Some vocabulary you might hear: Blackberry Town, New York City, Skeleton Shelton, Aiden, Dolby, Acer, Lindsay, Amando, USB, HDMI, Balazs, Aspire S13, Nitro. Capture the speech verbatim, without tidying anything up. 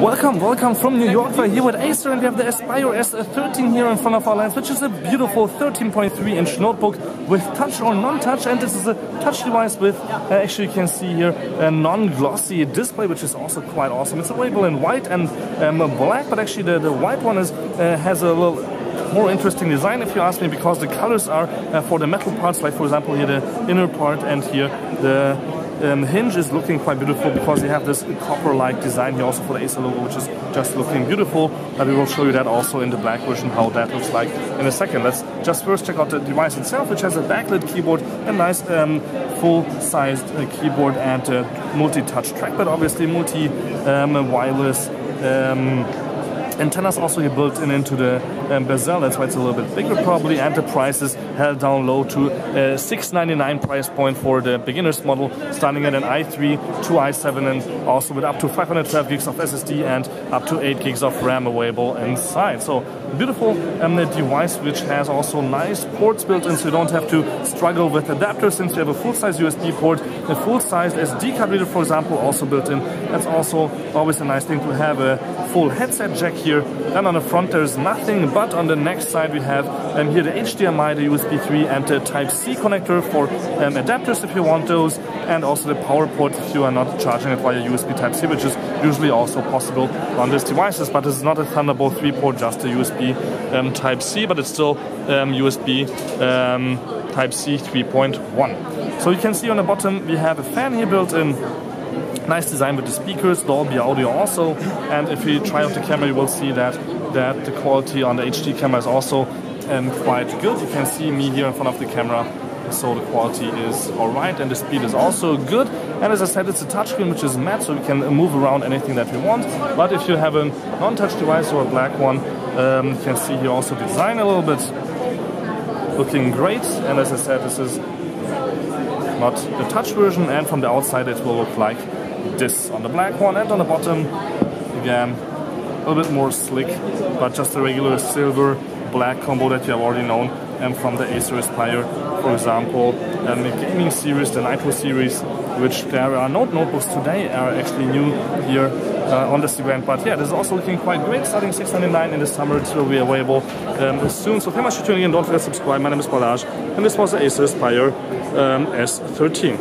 Welcome, welcome from New York. We're here with Acer and we have the Aspire S thirteen here in front of our lens, which is a beautiful thirteen point three inch notebook with touch or non-touch, and this is a touch device with, uh, actually you can see here, a non-glossy display, which is also quite awesome. It's available in white and um, black, but actually the, the white one is uh, has a little more interesting design, if you ask me, because the colors are uh, for the metal parts, like for example here the inner part, and here the um, hinge is looking quite beautiful because you have this copper-like design here also for the Acer logo, which is just looking beautiful. But we will show you that also in the black version, how that looks like in a second. Let's just first check out the device itself, which has a backlit keyboard, a nice um, full-sized uh, keyboard, and a multi-touch trackpad, obviously multi-wireless um, um, antennas also here built in into the um, bezel, that's why it's a little bit bigger probably, and the price is held down low to uh, six ninety-nine price point for the beginner's model, starting at an i three to i seven, and also with up to five hundred twelve gigs of S S D and up to eight gigs of RAM available inside. So beautiful um, device, which has also nice ports built in, so you don't have to struggle with adapters, since you have a full-size U S B port, a full-size S D card reader, for example, also built in. That's also always a nice thing to have, a full headset jack here. Then on the front there's nothing, but on the next side we have um, here the H D M I, the U S B three, and the Type C connector for um, adapters if you want those, and also the power port if you are not charging it via U S B Type C, which is usually also possible on these devices. But this is not a Thunderbolt three port, just a U S B um, Type C, but it's still um, U S B um, Type C three point one. So you can see on the bottom we have a fan here built in. Nice design with the speakers, Dolby audio also, and if you try out the camera you will see that that the quality on the H D camera is also um, quite good. You can see me here in front of the camera, so the quality is alright and the speed is also good. And as I said, it's a touchscreen which is matte, so we can move around anything that we want. But if you have a non-touch device or a black one, um, you can see here also design a little bit, looking great. And as I said, this is not the touch version, and from the outside it will look like this on the black one. And on the bottom again a little bit more slick, but just a regular silver black combo that you have already known and from the Acer Aspire, for example, and the gaming series, the Nitro series, which there are no notebooks today are actually new here uh, on this event. But yeah, this is also looking quite great, starting six ninety-nine in the summer. It will be available um, soon. So thank you much for tuning in. Don't forget to subscribe. My name is Balazs, and this was the Acer Aspire um, S thirteen.